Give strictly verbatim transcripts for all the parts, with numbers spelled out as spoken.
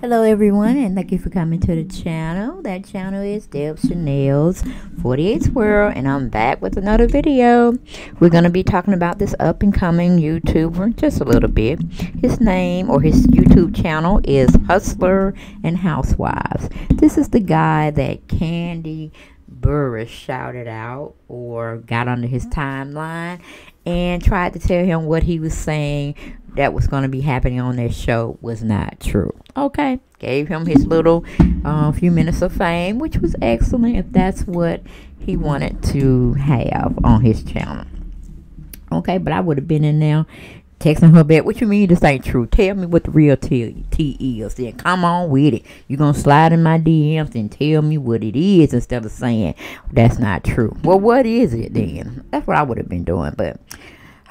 Hello everyone, and thank you for coming to the channel. That channel is Deb Chanel's forty-eight Swirl, and I'm back with another video. We're going to be talking about this up and coming YouTuber just a little bit. His name or his YouTube channel is Hustler and Housewives. This is the guy that Kandi Burruss shouted out or got under his timeline and tried to tell him what he was saying that was going to be happening on their show was not true. Okay, gave him his little uh, few minutes of fame, which was excellent if that's what he wanted to have on his channel. Okay, but I would have been in there texting her back, what you mean this ain't true? Tell me what the real tea is. Then come on with it. You're going to slide in my D Ms and tell me what it is instead of saying that's not true. Well, what is it then? That's what I would have been doing, but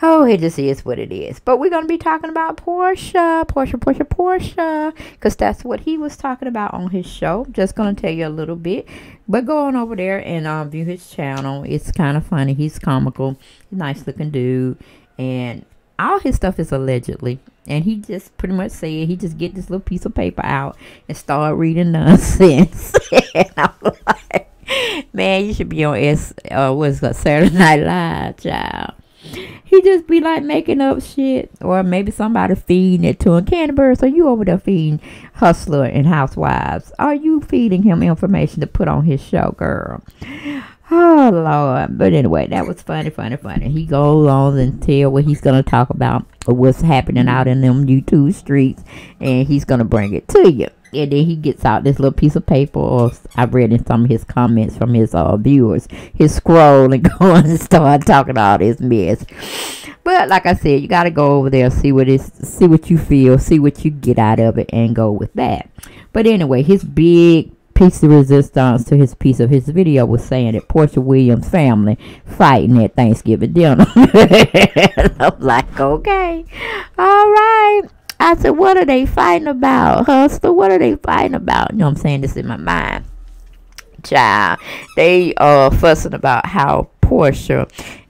oh, it just is what it is. But we're going to be talking about Portia, Portia, Portia, Portia, because that's what he was talking about on his show. Just going to tell you a little bit. But go on over there and um, view his channel. It's kind of funny. He's comical. Nice looking dude. And all his stuff is allegedly. And he just pretty much said he just get this little piece of paper out and start reading nonsense. And I'm like, man, you should be on S uh, what is it, Saturday Night Live, child. He just be like making up shit, or maybe somebody feeding it to him. Kandi Burruss, are you over there feeding Hustler and Housewives? Are you feeding him information to put on his show, girl? Oh Lord! But anyway, that was funny, funny, funny. He goes on and tell what he's gonna talk about or what's happening out in them YouTube streets, and he's gonna bring it to you. And then he gets out this little piece of paper, or I've read in some of his comments from his uh, viewers, his scroll, and go on and start talking all this mess. But like I said, you got to go over there, see what it's, see what you feel, see what you get out of it, and go with that. But anyway, his big piece of resistance to his piece of his video was saying that Portia Williams' family fighting at Thanksgiving dinner. I'm like, okay, all right. I said, what are they fighting about, Hustler? What are they fighting about? You know what I'm saying? This in my mind. Child. They uh fussing about how Portia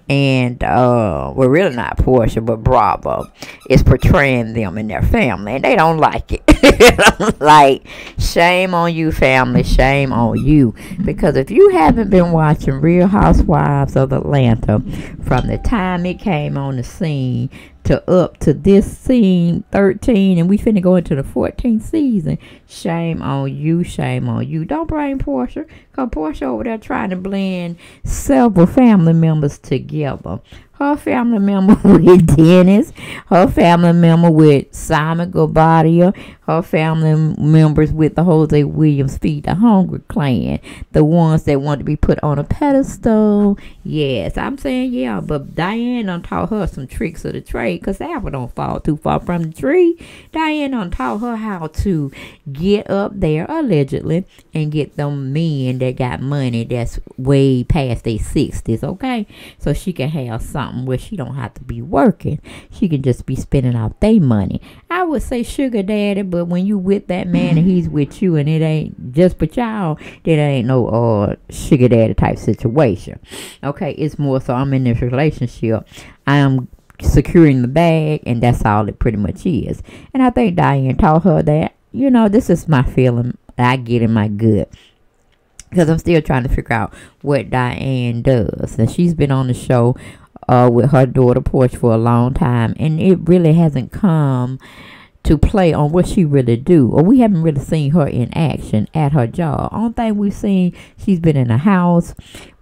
and, uh, well, really not Portia, but Bravo is portraying them and their family. And they don't like it. I'm like, shame on you, family. Shame on you. Because if you haven't been watching Real Housewives of Atlanta from the time it came on the scene to up to this scene thirteen, and we finna go into the fourteenth season, shame on you, shame on you. Don't blame Portia, because Portia over there trying to blend several family members together. Her family member with Dennis, her family member with Simon Guobadia, her family members with the Jose Williams Feed the Hungry clan, the ones that want to be put on a pedestal. Yes, I'm saying yeah, but Diane done taught her some tricks of the trade, because the apple don't fall too far from the tree. Diane done taught her how to get up there, allegedly, and get them men that got money that's way past their sixties, okay? So she can have something where she don't have to be working. She can just be spending out their money. I would say sugar daddy, but when you with that man and he's with you and it ain't just but y'all, that ain't no uh sugar daddy type situation. Okay, it's more so I'm in this relationship. I am securing the bag, and that's all it pretty much is. And I think Diane taught her that, you know, this is my feeling I get in my gut. Because I'm still trying to figure out what Diane does. And she's been on the show Uh, with her daughter Portia for a long time, and it really hasn't come to play on what she really do, or we haven't really seen her in action at her job. Only thing we've seen, she's been in a house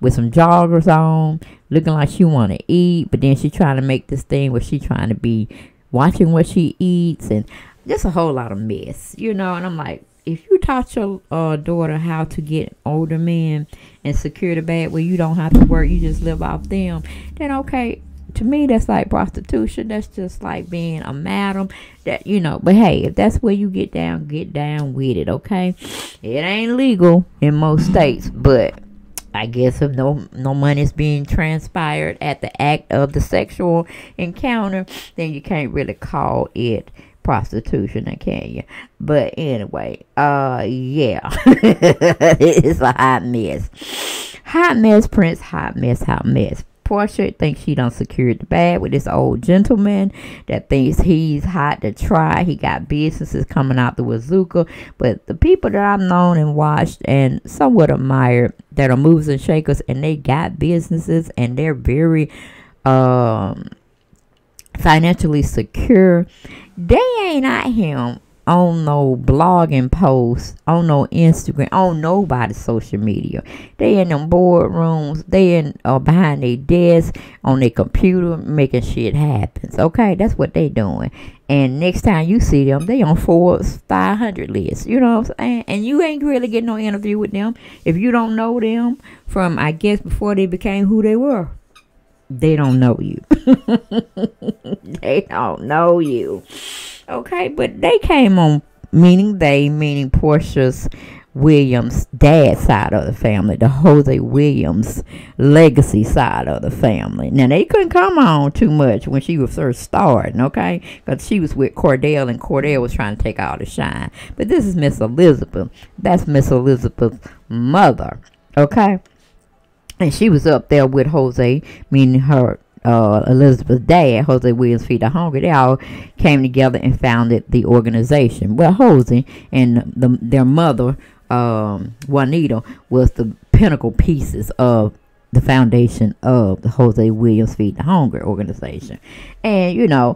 with some joggers on, looking like she want to eat, but then she trying to make this thing where she trying to be watching what she eats, and just a whole lot of mess, you know. And I'm like, if you taught your uh, daughter how to get older men and secure the bag where you don't have to work, you just live off them, then okay, to me that's like prostitution. That's just like being a madam, that, you know. But hey, if that's where you get down, get down with it, okay? It ain't legal in most states, but I guess if no no money is being transpired at the act of the sexual encounter, then you can't really call it prostitution, I can you? But anyway, uh, yeah, it's a hot mess, hot mess, Prince, hot mess, hot mess. Portia thinks she done secured the bag with this old gentleman that thinks he's hot to try. He got businesses coming out the Wazooka. But the people that I've known and watched and somewhat admired that are movers and shakers, and they got businesses and they're very um financially secure, they ain't at him on no blogging posts, on no Instagram, on nobody's social media. They in them boardrooms, they in uh, behind their desk, on their computer, making shit happens. Okay, that's what they doing. And next time you see them, they on Forbes five hundred list. You know what I'm saying? And you ain't really getting no interview with them if you don't know them from, I guess, before they became who they were. They don't know you. They don't know you. Okay, but they came on, meaning they, meaning Portia's Williams' dad's side of the family, the Jose Williams' legacy side of the family. Now, they couldn't come on too much when she was first starting, okay? Because she was with Cordell, and Cordell was trying to take all the shine. But this is Miss Elizabeth. That's Miss Elizabeth's mother, okay? And she was up there with Jose, meaning her Uh, Elizabeth's dad, Jose Williams, Feed the Hungry. They all came together and founded the organization. Well, Jose and the, their mother, um, Juanita, was the pinnacle pieces of the foundation of the Jose Williams Feed the Hungry organization. And, you know,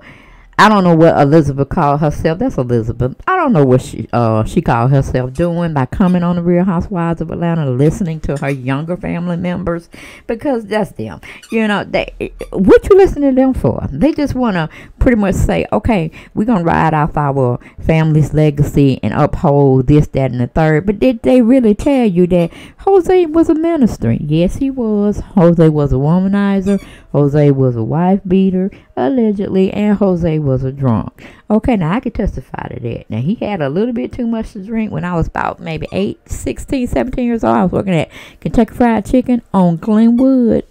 I don't know what Elizabeth called herself. That's Elizabeth. I don't know what she uh she called herself doing by coming on the Real Housewives of Atlanta, listening to her younger family members, because that's them. You know, they, what you listen to them for? They just want to pretty much say, okay, we're going to ride off our family's legacy and uphold this, that, and the third. But did they really tell you that Jose was a minister? Yes, he was. Jose was a womanizer. Jose was a wife beater, allegedly, and Jose was a drunk. Okay, now I can testify to that. Now, he had a little bit too much to drink when I was about maybe eight, sixteen, seventeen years old. I was working at Kentucky Fried Chicken on Glenwood.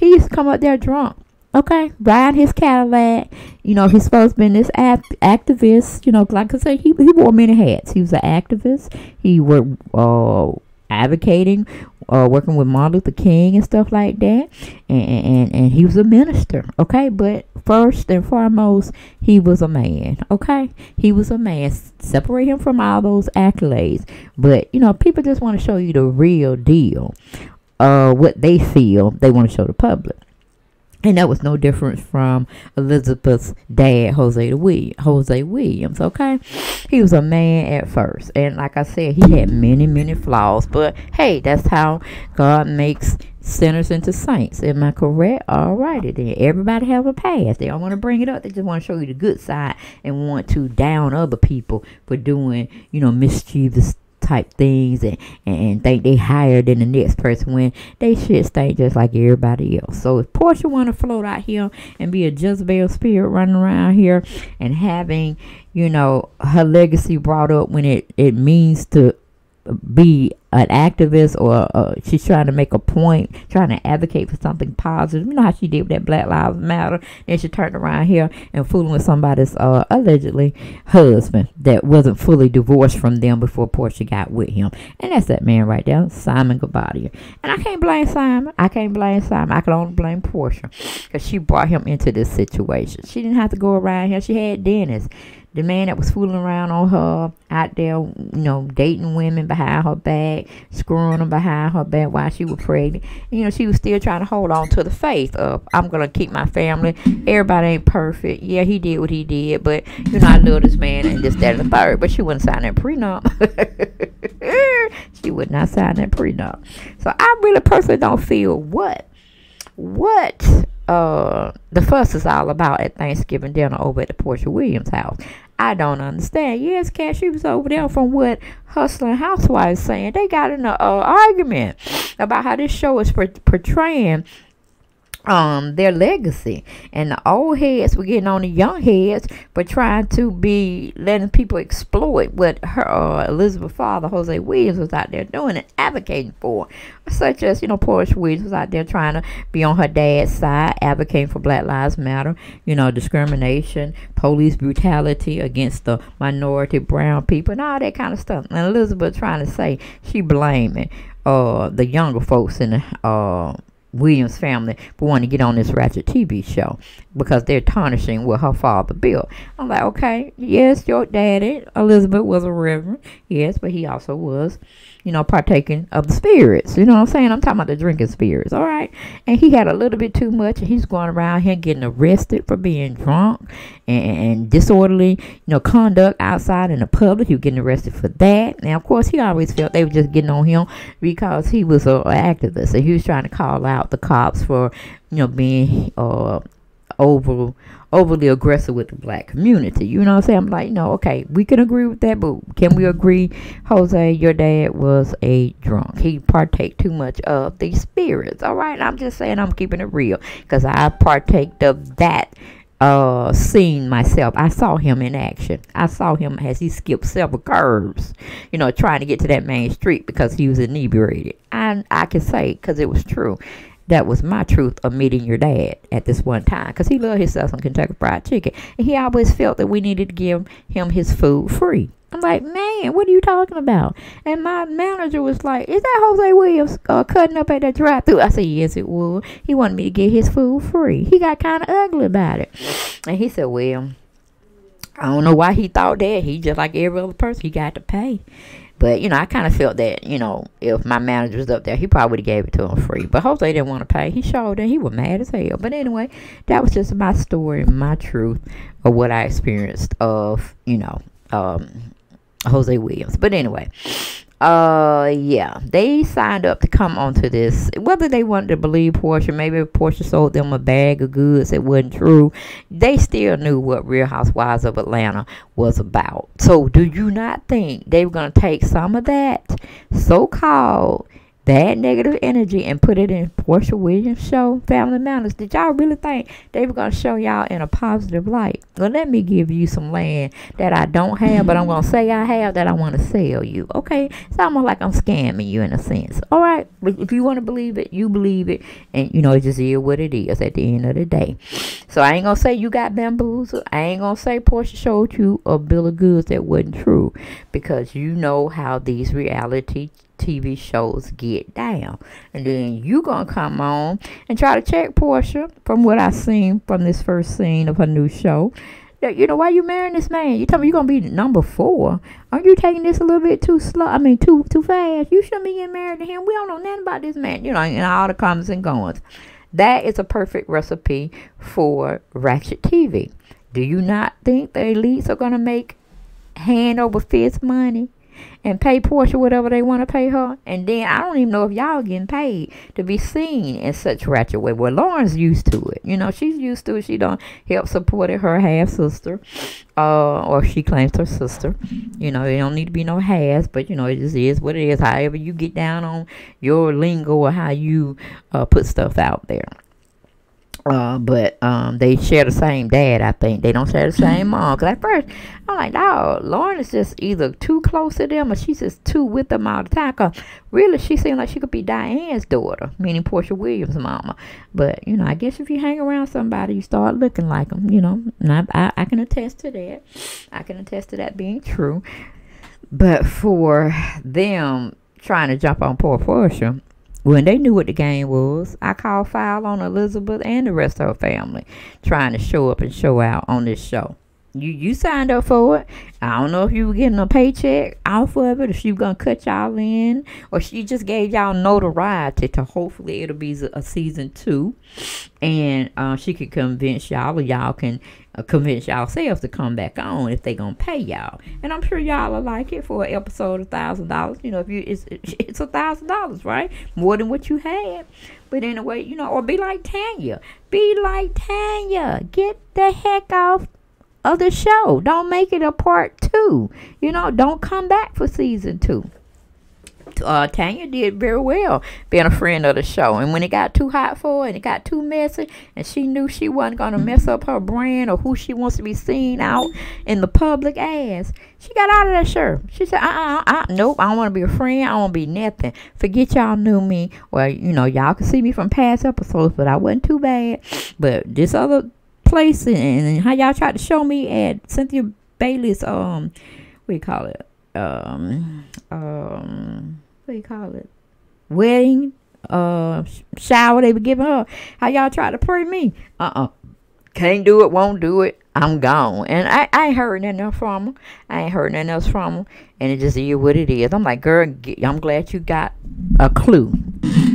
He used to come up there drunk. Okay, ride his Cadillac. You know, he's supposed to be this act activist. You know, like I said, he, he wore many hats. He was an activist. He worked uh, advocating, uh, working with Martin Luther King and stuff like that. And, and, and he was a minister. Okay, but first and foremost, he was a man. Okay, he was a man. Separate him from all those accolades. But, you know, people just want to show you the real deal. Uh, what they feel they want to show the public. And that was no different from Elizabeth's dad, Jose Jose Williams, okay? He was a man at first. And like I said, he had many, many flaws. But, hey, that's how God makes sinners into saints. Am I correct? All righty then. Everybody have a past. They don't want to bring it up. They just want to show you the good side and want to down other people for doing, you know, mischievous things, type things, and, and think they higher than the next person when they should stay just like everybody else. So if Portia want to float out here and be a Jezebel spirit running around here and having, you know, her legacy brought up when it, it means to be an activist, or uh, she's trying to make a point, trying to advocate for something positive. You know how she did with that Black Lives Matter. Then she turned around here and fooling with somebody's uh, allegedly husband that wasn't fully divorced from them before Portia got with him. And that's that man right there, Simon Guobadia. And I can't blame Simon. I can't blame Simon. I can only blame Portia, because she brought him into this situation. She didn't have to go around here. She had Dennis, the man that was fooling around on her, out there, you know, dating women behind her back, screwing them behind her back while she was pregnant. You know, she was still trying to hold on to the faith of, I'm going to keep my family. Everybody ain't perfect. Yeah, he did what he did, but, you know, I love this man and this, that, and the third. But she wouldn't sign that prenup. She would not sign that prenup. So I really personally don't feel what, what, Uh, the fuss is all about at Thanksgiving dinner over at the Portia Williams house. I don't understand. Yes, Cash, she was over there. From what Hustler and Housewives saying, they got in an uh, argument about how this show is portraying um their legacy, and the old heads were getting on the young heads for trying to be letting people exploit what her uh, Elizabeth's father, Jose Williams, was out there doing and advocating for, such as, you know, Portia Williams was out there trying to be on her dad's side, advocating for Black Lives Matter, you know, discrimination, police brutality against the minority brown people, and all that kind of stuff. And Elizabeth trying to say she blaming uh the younger folks in the uh Williams' family for wanting to get on this ratchet T V show because they're tarnishing what her father built. I'm like, okay, yes, your daddy, Elizabeth, was a reverend, yes, but he also was, you know, partaking of the spirits. You know what I'm saying? I'm talking about the drinking spirits, all right? And he had a little bit too much, and he's going around here getting arrested for being drunk and, and disorderly, you know, conduct outside in the public. He was getting arrested for that. Now, of course, he always felt they were just getting on him because he was an activist, and he was trying to call out the cops for, you know, being uh, over overly aggressive with the black community. You know what I'm saying? I'm like, no, okay, we can agree with that, but can we agree, Jose, your dad was a drunk. He partake too much of the spirits, all right? And I'm just saying, I'm keeping it real because I partaked of that uh seen myself. I saw him in action. I saw him as he skipped several curves, you know, trying to get to that main street because he was inebriated. And I, I can say, because it was true, that was my truth of meeting your dad at this one time, because he loved himself some Kentucky Fried Chicken, and he always felt that we needed to give him his food free. I'm like, man, what are you talking about? And my manager was like, is that Jose Williams uh, cutting up at that drive-thru? I said, yes, it was. He wanted me to get his food free. He got kind of ugly about it. And he said, well, I don't know why he thought that. He just like every other person. He got to pay. But, you know, I kind of felt that, you know, if my manager was up there, he probably would have gave it to him free. But Jose didn't want to pay. He showed that he was mad as hell. But anyway, that was just my story, my truth of what I experienced of, you know, um... Jose Williams. But anyway, uh yeah, they signed up to come onto this, whether they wanted to believe Portia. Maybe Portia sold them a bag of goods that wasn't true. They still knew what Real Housewives of Atlanta was about. So do you not think they were going to take some of that so-called that negative energy and put it in Portia Williams' show, Family Matters? Did y'all really think they were going to show y'all in a positive light? Well, let me give you some land that I don't have, but I'm going to say I have that I want to sell you. Okay? It's almost like I'm scamming you in a sense. All right? But if you want to believe it, you believe it. And, you know, it just is what it is at the end of the day. So I ain't going to say you got bamboozled. I ain't going to say Portia showed you a bill of goods that wasn't true, because you know how these reality T V shows get down. And then you gonna come on and try to check Portia, from what I seen from this first scene of her new show, that, you know, why you marrying this man? You tell me you're gonna be number four. Aren't you taking this a little bit too slow? I mean, too too fast. You shouldn't be getting married to him. We don't know nothing about this man, you know, and all the comments and goings. That is a perfect recipe for ratchet T V. Do you not think the elites are gonna make hand over fist money and pay Portia whatever they want to pay her? And then I don't even know if y'all getting paid to be seen in such ratchet way. Well, Lauren's used to it. You know, she's used to it. She done help supported her half-sister. Uh, or she claims her sister. You know, it don't need to be no has, but, you know, it just is what it is. However you get down on your lingo or how you uh, put stuff out there. Uh, but um, they share the same dad, I think. They don't share the same mom. Because at first, I'm like, no, Lauren is just either too close to them or she's just too with them all the time. Because really, she seemed like she could be Diane's daughter, meaning Portia Williams' mama. But, you know, I guess if you hang around somebody, you start looking like them, you know. And I, I, I can attest to that. I can attest to that being true. But for them trying to jump on poor Portia, when they knew what the game was, I called foul on Elizabeth and the rest of her family trying to show up and show out on this show. You you signed up for it. I don't know if you were getting a paycheck off of it, if she was going to cut y'all in, or she just gave y'all notoriety to hopefully it'll be a, a season two. And uh, she could convince y'all, or y'all can uh, convince yourselves to come back on if they going to pay y'all. And I'm sure y'all will like it for an episode of a thousand dollars. You know, if you it's it's a thousand dollars, right? More than what you had. But anyway, you know, or be like Tanya. Be like Tanya. Get the heck off of the show. Don't make it a part two. You know, don't come back for season two. Uh, Tanya did very well being a friend of the show, and when it got too hot for her and it got too messy and she knew she wasn't going to mess up her brand or who she wants to be seen out in the public as, she got out of that shirt. She said, uh-uh, uh, nope, I don't want to be a friend. I don't want to be nothing. Forget y'all knew me. Well, you know, y'all can see me from past episodes, but I wasn't too bad. But this other place and, and how y'all tried to show me at Cynthia Bailey's, um, what do you call it? Um, um, what do you call it? Wedding uh, shower they were giving her. How y'all try to pray me? Uh-uh. Can't do it, won't do it. I'm gone. And I, I ain't heard nothing else from him. I ain't heard nothing else from him. And it just is what it is. I'm like, girl, I'm glad you got a clue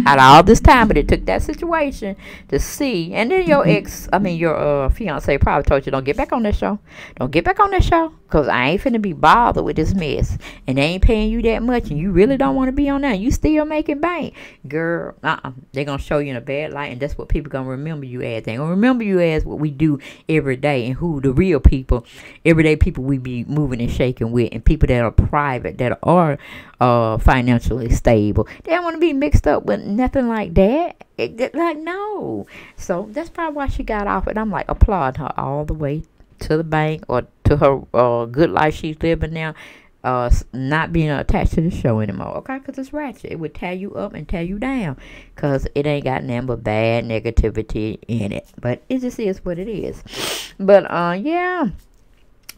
out of all this time. But it took that situation to see. And then your ex, I mean, your uh, fiance probably told you, don't get back on that show. Don't get back on that show. Because I ain't finna be bothered with this mess. And they ain't paying you that much. And you really don't want to be on that. You still making bank. Girl, uh-uh. They're going to show you in a bad light. And that's what people going to remember you as. They're going to remember you as what we do every day. And who the real people, everyday people we be moving and shaking with. And people that are private, that are uh, financially stable. They don't want to be mixed up with nothing like that. It, it, like, no. So that's probably why she got off. And I'm like, applaud her all the way to the bank, or to her uh, good life she's living now. Uh, not being attached to the show anymore, okay? Because it's ratchet. It would tear you up and tear you down, because it ain't got nothing but bad negativity in it. But it just is what it is. But uh, yeah,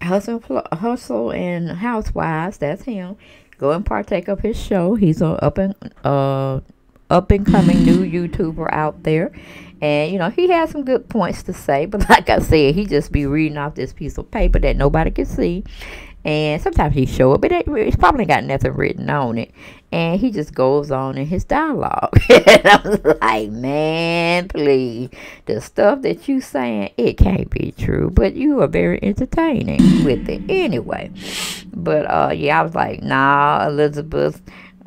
hustle, hustle, and Housewives. That's him. Go and partake of his show. He's an up and uh, up and coming new YouTuber out there. And, you know, he has some good points to say. But like I said, he just be reading off this piece of paper that nobody can see. And sometimes he show it, but it, it's probably got nothing written on it. And he just goes on in his dialogue. And I was like, man, please. The stuff that you saying, it can't be true. But you are very entertaining with it anyway. But, uh, yeah, I was like, nah, Elizabeth.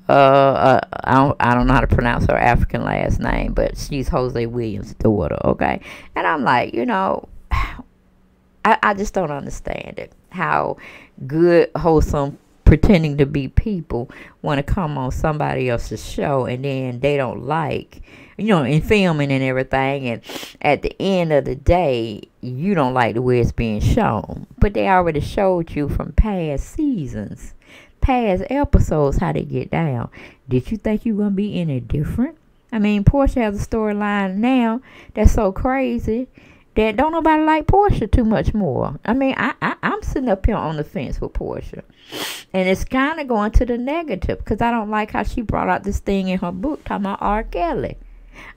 Uh, uh, I don't, I don't know how to pronounce her African last name, but she's Jose Williams' daughter, okay? And I'm like, you know, I, I just don't understand it. How good, wholesome, pretending to be people want to come on somebody else's show, and then they don't like, you know, in filming and everything, and at the end of the day, you don't like the way it's being shown. But they already showed you from past seasons, past episodes, how they get down. Did you think you were going to be any different? I mean, Portia has a storyline now that's so crazy that don't nobody like Portia too much more. I mean, I, I, I'm sitting up here on the fence with Portia. And it's kind of going to the negative, because I don't like how she brought out this thing in her book talking about R Kelly.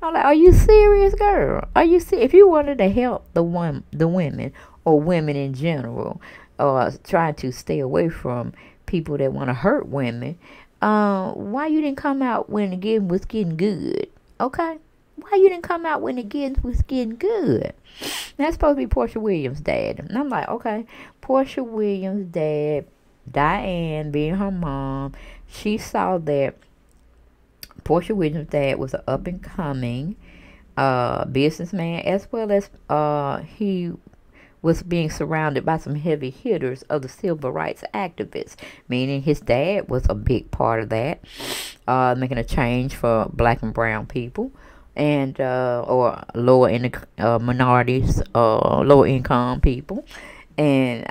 I'm like, are you serious, girl? Are you serious? If you wanted to help the one, the women, or women in general, or trying to stay away from people that want to hurt women, uh, why you didn't come out when the game was getting good? Okay? Why you didn't come out when the kids was getting good? That's supposed to be Portia Williams' dad. And I'm like, okay, Portia Williams' dad, Diane being her mom, she saw that Portia Williams' dad was an up-and-coming uh, businessman, as well as uh, he was being surrounded by some heavy hitters of the civil rights activists, meaning his dad was a big part of that, uh, making a change for black and brown people. And uh, or lower in the uh, minorities, uh, lower income people, and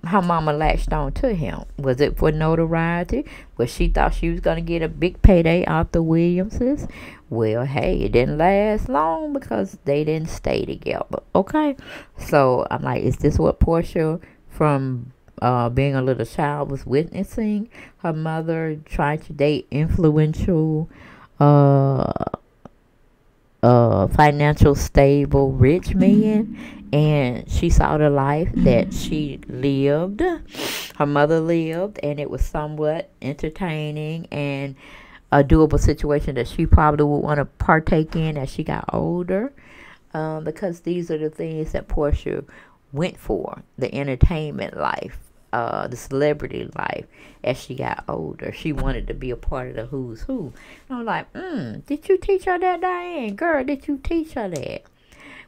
um, her mama latched on to him. Was it for notoriety? Well, she thought she was gonna get a big payday off the Williamses. Well, hey, it didn't last long because they didn't stay together. Okay, so I'm like, is this what Portia from Uh, being a little child was witnessing? Her mother trying to date influential, Uh, Uh, financial stable rich men, and she saw the life that she lived, her mother lived, and it was somewhat entertaining and a doable situation that she probably would want to partake in as she got older, um, because these are the things that Portia went for, the entertainment life, Uh, the celebrity life. As she got older, she wanted to be a part of the who's who. And I'm like, mm, did you teach her that, Diane? Girl, did you teach her that?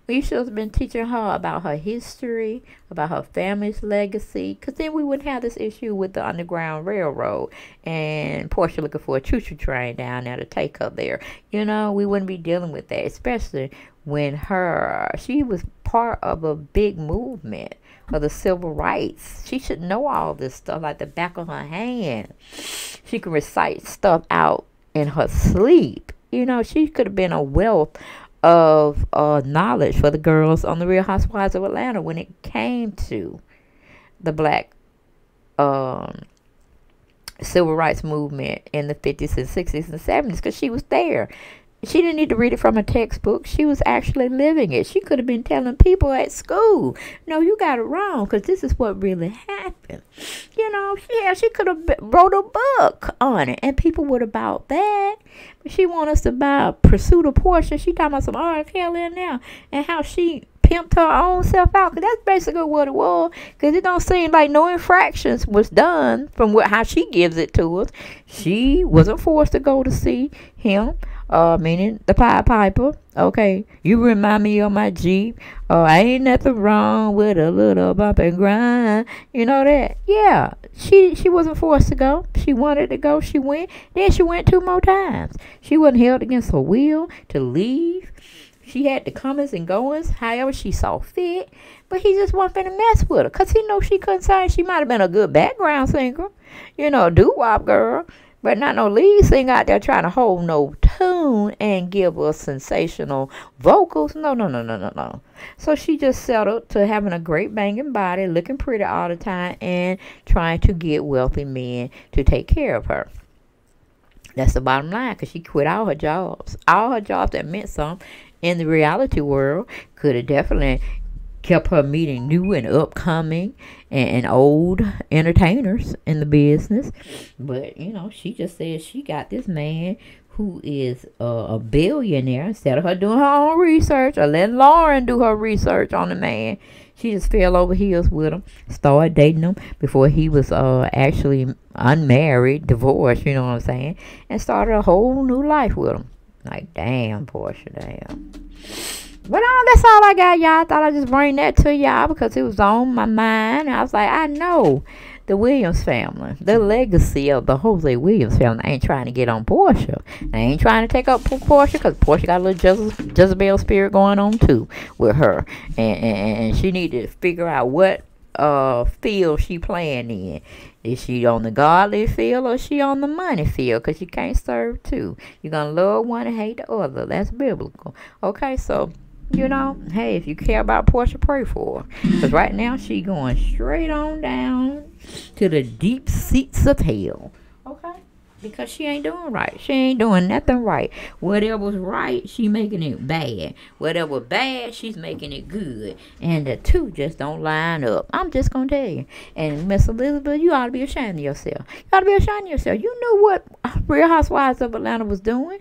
Well, you should have been teaching her about her history, about her family's legacy, because then we wouldn't have this issue with the Underground Railroad and Portia looking for a choo-choo train down there to take her there. You know, we wouldn't be dealing with that, especially when her, she was part of a big movement for the civil rights. She should know all this stuff like the back of her hand. She can recite stuff out in her sleep. You know, she could have been a wealth of uh, knowledge for the girls on the Real Housewives of Atlanta when it came to the black um, civil rights movement in the fifties and sixties and seventies, because she was there. She didn't need to read it from a textbook. She was actually living it. She could have been telling people at school, no, you got it wrong, because this is what really happened. You know, yeah, she could have wrote a book on it, and people would have bought that. But she want us to buy a Pursuit of Portia. She talking about some R Kelly in there, and how she pimped her own self out, because that's basically what it was, because it don't seem like no infractions was done from what how she gives it to us. She wasn't forced to go to see him, uh meaning the Pied Piper. Okay, you remind me of my Jeep. Oh, I ain't nothing wrong with a little bump and grind, you know that. Yeah, she she wasn't forced to go. She wanted to go, she went. Then she went two more times. She wasn't held against her will to leave. She had the comings and goings, however she saw fit. But he just wasn't finna mess with her, because he knew she couldn't sing. She might have been a good background singer, you know, doo-wop girl, but not no lead singer out there trying to hold no tune and give us sensational vocals. No, no, no, no, no, no. So she just settled to having a great banging body, looking pretty all the time, and trying to get wealthy men to take care of her. That's the bottom line, because she quit all her jobs. All her jobs that meant something in the reality world could have definitely kept her meeting new and upcoming and, and old entertainers in the business. But, you know, she just said she got this man who is a, a billionaire. Instead of her doing her own research or letting Lauren do her research on the man, she just fell over heels with him, started dating him before he was uh, actually unmarried, divorced, you know what I'm saying, and started a whole new life with him. Like, damn, Portia, damn. But uh, that's all I got, y'all. I thought I'd just bring that to y'all because it was on my mind. And I was like, I know the Williams family, the legacy of the Jose Williams family. I ain't trying to get on Portia. I ain't trying to take up Portia, because Portia got a little Jeze Jezebel spirit going on, too, with her. And, and, and she needed to figure out what uh, field she playing in. Is she on the godly field or is she on the money field? Because you can't serve two. You're going to love one and hate the other. That's biblical. Okay, so, you know, hey, if you care about Portia, pray for her. Because right now she going straight on down to the deep seats of hell. Okay? Because she ain't doing right. She ain't doing nothing right. Whatever's right, she making it bad. Whatever bad, she's making it good. And the two just don't line up. I'm just going to tell you. And Miss Elizabeth, you ought to be ashamed of yourself. You ought to be ashamed of yourself. You knew what Real Housewives of Atlanta was doing.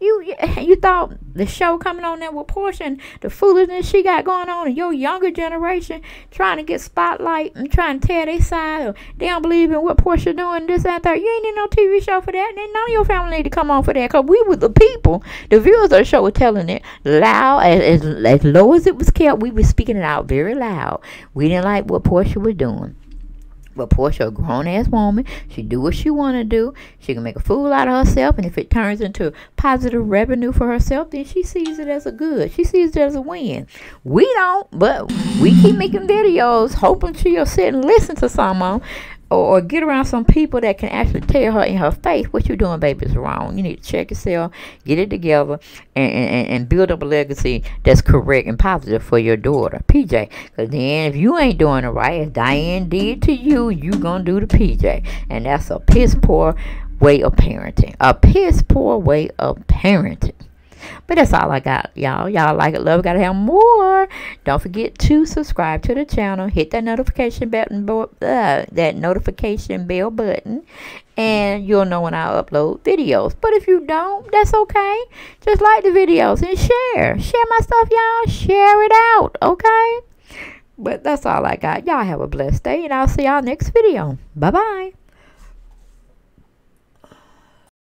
You you thought the show coming on there with Portia and the foolishness she got going on, and your younger generation trying to get spotlight and trying to tear their side, or they don't believe in what Portia doing, this and that. You ain't in no T V show for that. Then none of your family need to come on for that, because we were the people. The viewers of the show were telling it loud, as, as, as low as it was kept. We were speaking it out very loud. We didn't like what Portia was doing. But Portia, a grown-ass woman, she do what she want to do. She can make a fool out of herself, and if it turns into positive revenue for herself, then she sees it as a good. She sees it as a win. We don't, but we keep making videos, hoping she'll sit and listen to someone, or, or get around some people that can actually tell her in her face, what you're doing, baby, is wrong. You need to check yourself, get it together, and, and, and build up a legacy that's correct and positive for your daughter, P J. Because then if you ain't doing it right, as Diane did to you, you going to do to P J. And that's a piss poor way of parenting. A piss poor way of parenting. But that's all I got, y'all. Y'all like it, love it, gotta have more. Don't forget to subscribe to the channel. Hit that notification button, uh, that notification bell button, and you'll know when I upload videos. But if you don't, that's okay. Just like the videos and share. Share my stuff, y'all. Share it out, okay? But that's all I got. Y'all have a blessed day, and I'll see y'all next video. Bye-bye.